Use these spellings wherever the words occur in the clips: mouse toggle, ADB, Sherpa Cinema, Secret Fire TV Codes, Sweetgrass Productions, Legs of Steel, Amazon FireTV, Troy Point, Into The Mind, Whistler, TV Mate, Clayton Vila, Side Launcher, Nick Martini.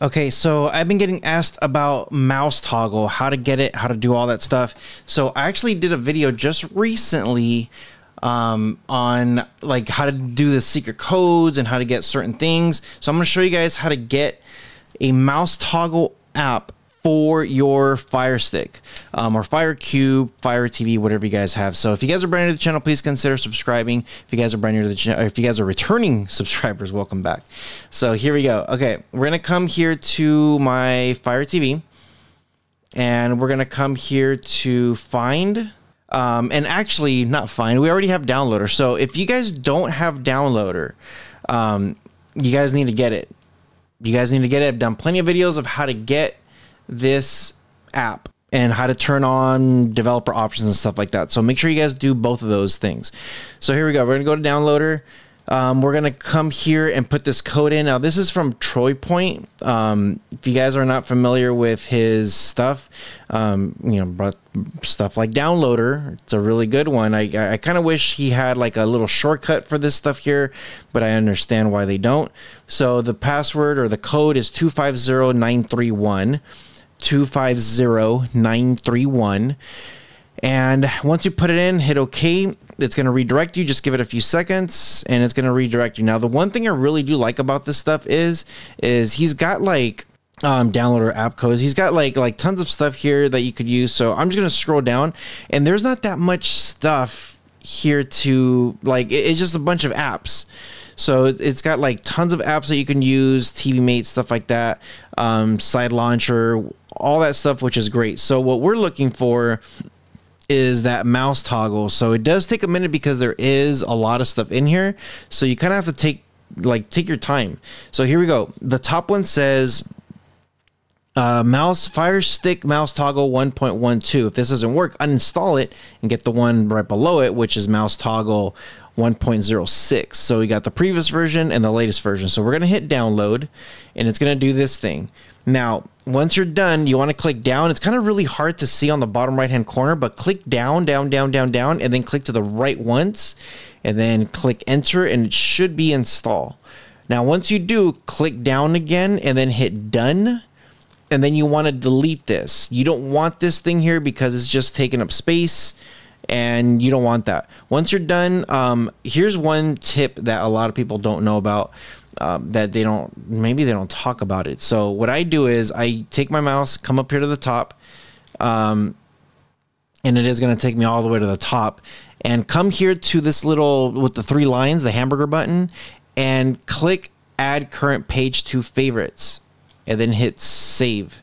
Okay, so I've been getting asked about mouse toggle, how to get it, how to do all that stuff. So I actually did a video just recently on like how to do the secret codes and how to get certain things. So I'm going to show you guys how to get a mouse toggle app for your Fire Stick or Fire Cube, Fire TV, whatever you guys have. So if you guys are brand new to the channel, please consider subscribing. If you guys are brand new to the channel, if you guys are returning subscribers, welcome back. So here we go. Okay, we're gonna come here to my Fire TV, and we're gonna come here to find. And actually, not find. We already have Downloader. So if you guys don't have Downloader, you guys need to get it. You guys need to get it. I've done plenty of videos of how to get this app and how to turn on developer options and stuff like that. So make sure you guys do both of those things. So here we go. We're going to go to Downloader. We're going to come here and put this code in. Now, this is from Troy Point. If you guys are not familiar with his stuff, you know, stuff like Downloader, it's a really good one. I kind of wish he had like a little shortcut for this stuff here, but I understand why they don't. So the password or the code is 250931. 250931. And once you put it in, hit OK. It's going to redirect you. Just give it a few seconds and it's going to redirect you. Now, the one thing I really do like about this stuff is he's got like downloader app codes. He's got like tons of stuff here that you could use. So I'm just going to scroll down, and there's not that much stuff here to like, it's just a bunch of apps. So it's got like tons of apps that you can use, TV Mate, stuff like that, Side Launcher, all that stuff, which is great. So what we're looking for is that mouse toggle. So it does take a minute because there is a lot of stuff in here. So you kind of have to take your time. So here we go. The top one says mouse Fire Stick mouse toggle 1.12. If this doesn't work, uninstall it and get the one right below it, which is mouse toggle 1.06. So we got the previous version and the latest version. So we're going to hit download, and it's going to do this thing. Now, once you're done, you want to click down. It's kind of really hard to see on the bottom right hand corner, but click down, down, down, down, down, and then click to the right once, and then click enter, and it should be install. Now, once you do, click down again and then hit done. And then you want to delete this. You don't want this thing here because it's just taking up space, and you don't want that. Once you're done, here's one tip that a lot of people don't know about, that they don't, maybe they don't talk about it. So what I do is I take my mouse, come up here to the top, and it is going to take me all the way to the top, and come here to this little, with the three lines, the hamburger button, and click add current page to favorites, and then hit save.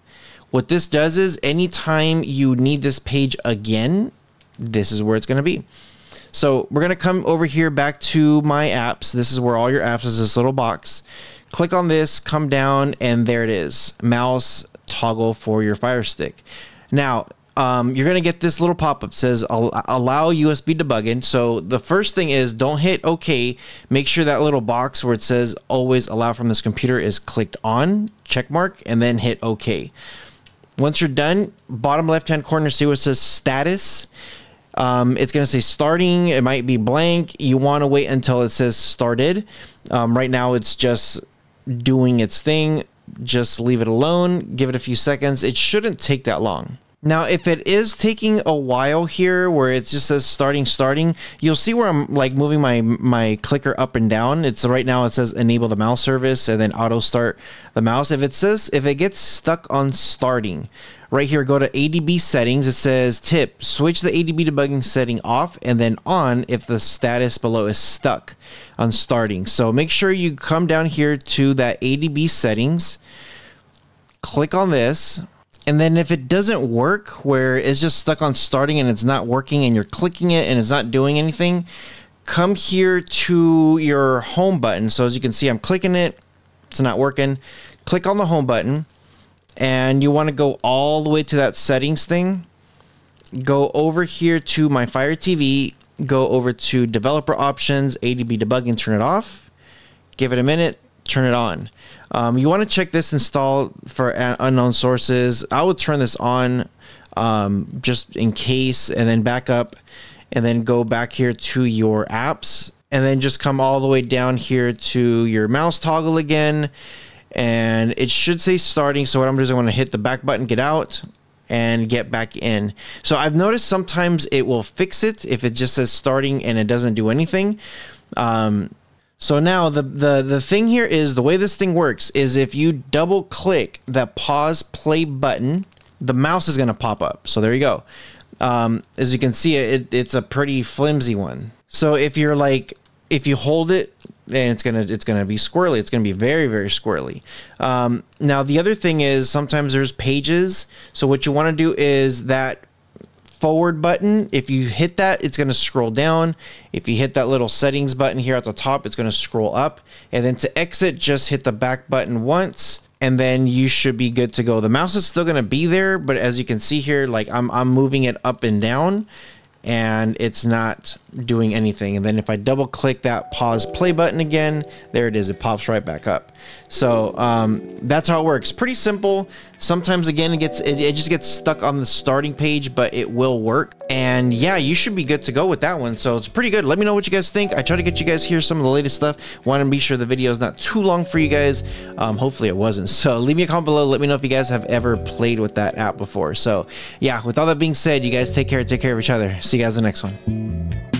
What this does is anytime you need this page again, this is where it's going to be. So we're going to come over here back to my apps. This is where all your apps is, this little box. Click on this, come down, and there it is. Mouse toggle for your Fire Stick. Now, you're going to get this little pop-up says allow USB debugging. So the first thing is don't hit OK. Make sure that little box where it says always allow from this computer is clicked on, check mark, and then hit OK. Once you're done, bottom left-hand corner, see where it says status. It's going to say starting. It might be blank. You want to wait until it says started. Right now it's just doing its thing. Just leave it alone. Give it a few seconds. It shouldn't take that long. Now, if it is taking a while here where it just says starting, you'll see where I'm like moving my clicker up and down. It's right now it says enable the mouse service and then auto start the mouse. If it gets stuck on starting, right here, go to ADB settings. It says tip, switch the ADB debugging setting off and then on if the status below is stuck on starting. So make sure you come down here to that ADB settings, click on this. And then if it doesn't work, where it's just stuck on starting and it's not working and you're clicking it and it's not doing anything, come here to your home button. So as you can see, I'm clicking it. It's not working. Click on the home button, and you want to go all the way to that settings thing. Go over here to my Fire TV. Go over to developer options, ADB debugging, turn it off. Give it a minute. Turn it on. You want to check this install for unknown sources. I would turn this on just in case, and then back up, and then go back here to your apps, and then just come all the way down here to your mouse toggle again, and it should say starting. So what I'm doing is I'm going to hit the back button, get out, and get back in. So I've noticed sometimes it will fix it if it just says starting and it doesn't do anything. So now the thing here is, the way this thing works is if you double click the pause play button, the mouse is going to pop up. So there you go. As you can see, it's a pretty flimsy one. So if you're like, if you hold it, and it's gonna be squirrely. It's gonna be very, very squirrely. Now the other thing is sometimes there's pages. So what you wanna do is that forward button, if you hit that, it's gonna scroll down. If you hit that little settings button here at the top, it's gonna scroll up. And then to exit, just hit the back button once, and then you should be good to go. The mouse is still gonna be there, but as you can see here, like I'm moving it up and down, and it's not doing anything. And then if I double click that pause play button again, there it is, it pops right back up. So that's how it works. Pretty simple. Sometimes again, it just gets stuck on the starting page, but it will work. And yeah, you should be good to go with that one. So it's pretty good. Let me know what you guys think. I try to get you guys here some of the latest stuff. Want to be sure the video is not too long for you guys. Hopefully it wasn't. So leave me a comment below. Let me know if you guys have ever played with that app before. So yeah, with all that being said, you guys take care of each other. See you guys in the next one.